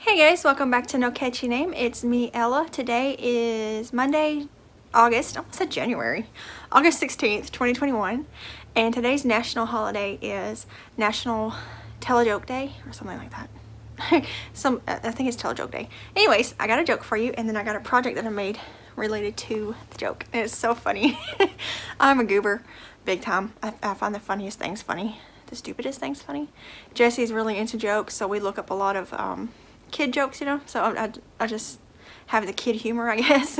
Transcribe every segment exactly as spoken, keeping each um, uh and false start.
Hey guys, welcome back to No Catchy Name. It's me, Ella. Today is Monday, August, I almost said January, August sixteenth, twenty twenty-one. And today's national holiday is National Telejoke Day or something like that. Some, I think it's Telejoke Day. Anyways, I got a joke for you and then I got a project that I made related to the joke. And it's so funny. I'm a goober, big time. I, I find the funniest things funny. The stupidest things funny. Jesse's really into jokes, so we look up a lot of, um, kid jokes, you know, so I, I, I just have the kid humor, I guess.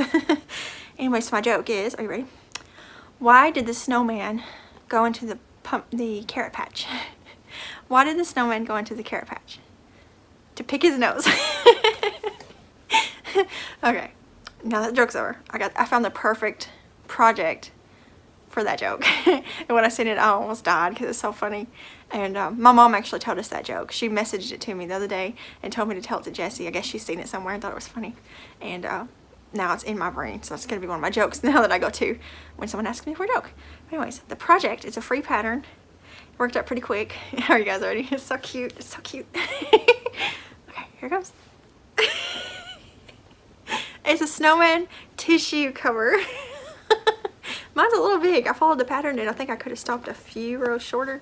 Anyway, so my joke is, are you ready? Why did the snowman go into the pump the carrot patch? Why did the snowman go into the carrot patch? To pick his nose. Okay, now that joke's over. I got I found the perfect project for that joke. And when I seen it, I almost died because it's so funny. And um, my mom actually told us that joke. She messaged it to me the other day and told me to tell it to Jessie. I guess she's seen it somewhere and thought it was funny. And uh, now it's in my brain, so it's gonna be one of my jokes now that I go to when someone asks me for a joke. But anyways, the project is a free pattern. It worked out pretty quick. Are you guys ready? It's so cute. It's so cute. Okay, here it goes. It's a snowman tissue cover. Mine's a little big. I followed the pattern and I think I could have stopped a few rows shorter.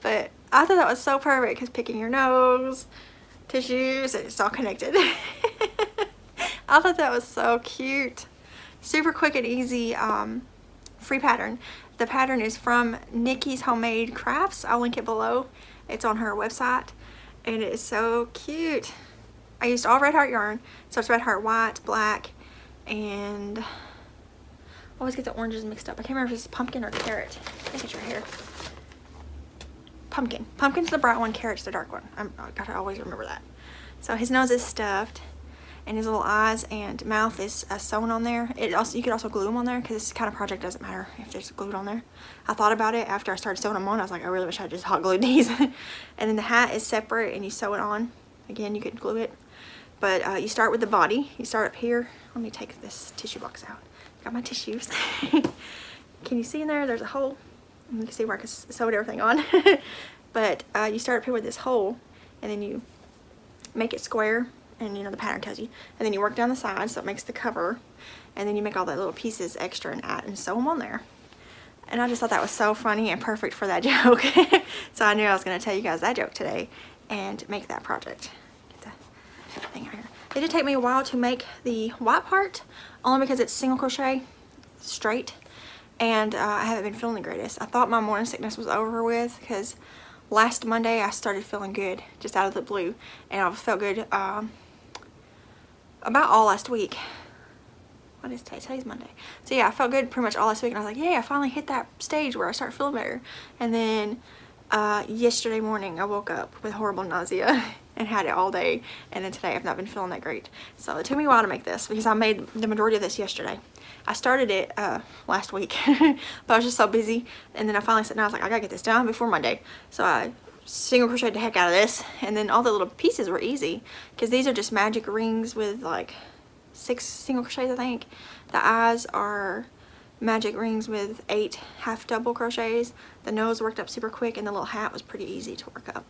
But I thought that was so perfect because picking your nose, tissues, it's all connected. I thought that was so cute. Super quick and easy um, free pattern. The pattern is from Nicki's Homemade Crafts. I'll link it below. It's on her website and it is so cute. I used all Red Heart yarn. So it's Red Heart white, black, and I always get the oranges mixed up. I can't remember if it's pumpkin or carrot. I think it's right here. Pumpkin. Pumpkin's the bright one, carrot's the dark one. I'm, I gotta always remember that. So his nose is stuffed, and his little eyes and mouth is uh, sewn on there. It also you could also glue them on there because this kind of project doesn't matter if there's glued on there. I thought about it after I started sewing them on. I was like, I really wish I just hot glued these. And then the hat is separate, and you sew it on. Again, you could glue it, but uh, you start with the body. You start up here. Let me take this tissue box out. Got my tissues. Can you see in there? There's a hole. You can see where I could sew everything on. But uh, you start up here with this hole and then you make it square, and you know the pattern tells you, and then you work down the side so it makes the cover, and then you make all the little pieces extra and add and sew them on there. And I just thought that was so funny and perfect for that joke. So I knew I was going to tell you guys that joke today and make that project. Get the thing out here. It did take me a while to make the white part only because it's single crochet straight. And uh, I haven't been feeling the greatest. I thought my morning sickness was over with because last Monday I started feeling good just out of the blue. And I felt good um, about all last week. What is today? Today's Monday. So yeah, I felt good pretty much all last week. And I was like, yeah, I finally hit that stage where I start feeling better. And then uh, yesterday morning I woke up with horrible nausea and had it all day. And then today I've not been feeling that great. So it took me a while to make this because I made the majority of this yesterday. I started it uh, last week, but I was just so busy, and then I finally sat down. I was like, I gotta get this done before Monday. So I single crocheted the heck out of this, and then all the little pieces were easy because these are just magic rings with like six single crochets, I think. The eyes are magic rings with eight half double crochets. The nose worked up super quick, and the little hat was pretty easy to work up.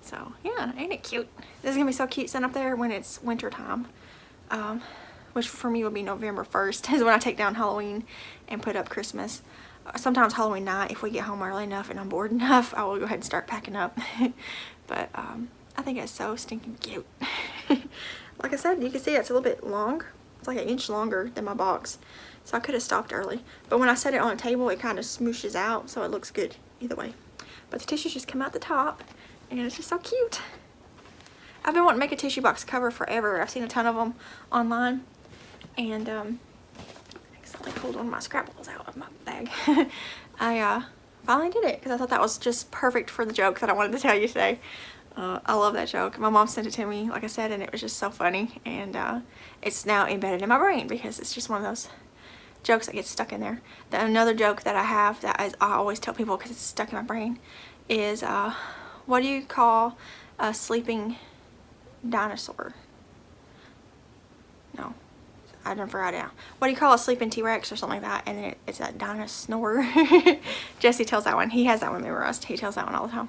So yeah, ain't it cute? This is gonna be so cute sitting up there when it's winter time. Um, which for me would be November first, is when I take down Halloween and put up Christmas. Sometimes Halloween night, if we get home early enough and I'm bored enough, I will go ahead and start packing up. But um, I think it's so stinking cute. Like I said, you can see it's a little bit long. It's like an inch longer than my box. So I could have stopped early. But when I set it on a table, it kind of smooshes out, so it looks good either way. But the tissues just come out the top, and it's just so cute. I've been wanting to make a tissue box cover forever. I've seen a ton of them online. And um, I accidentally pulled one of my scrapbooks out of my bag. I uh, finally did it because I thought that was just perfect for the joke that I wanted to tell you today. Uh, I love that joke. My mom sent it to me, like I said, and it was just so funny. And uh, it's now embedded in my brain because it's just one of those jokes that gets stuck in there. Then another joke that I have that I, I always tell people because it's stuck in my brain is, uh, what do you call a sleeping dinosaur? No. I don't forget now. What do you call a sleeping T-Rex or something like that? And then it, it's that dinosaur. Jesse tells that one. He has that one memorized. He tells that one all the time.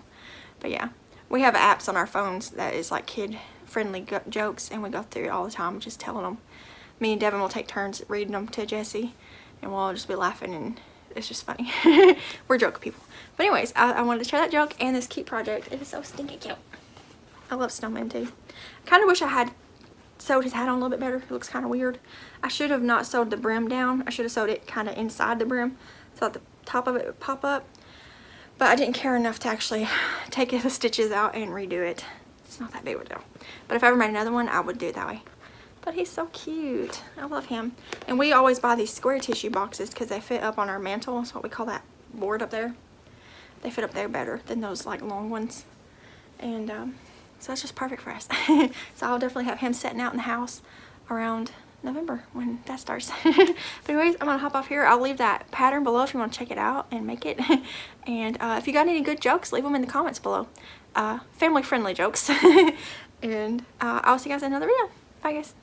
But yeah, we have apps on our phones that is like kid friendly jokes, and we go through it all the time, just telling them. Me and Devin will take turns reading them to Jesse, and we'll all just be laughing, and it's just funny. We're joke people. But anyways, I, I wanted to share that joke and this cute project. It is so stinking cute. I love snowmen too. I kind of wish I had sewed his hat on a little bit better. It looks kind of weird. I should have not sewed the brim down. I should have sewed it kind of inside the brim so that the top of it would pop up. But I didn't care enough to actually take the stitches out and redo it. It's not that big of a deal. But if I ever made another one, I would do it that way. But he's so cute. I love him. And we always buy these square tissue boxes because they fit up on our mantle. That's what we call that board up there. They fit up there better than those like long ones. And um, so that's just perfect for us. So I'll definitely have him sitting out in the house around November when that starts. But anyways, I'm gonna hop off here. I'll leave that pattern below if you want to check it out and make it. And uh, if you got any good jokes, leave them in the comments below. Uh, family friendly jokes. And uh, I'll see you guys in another video. Bye guys.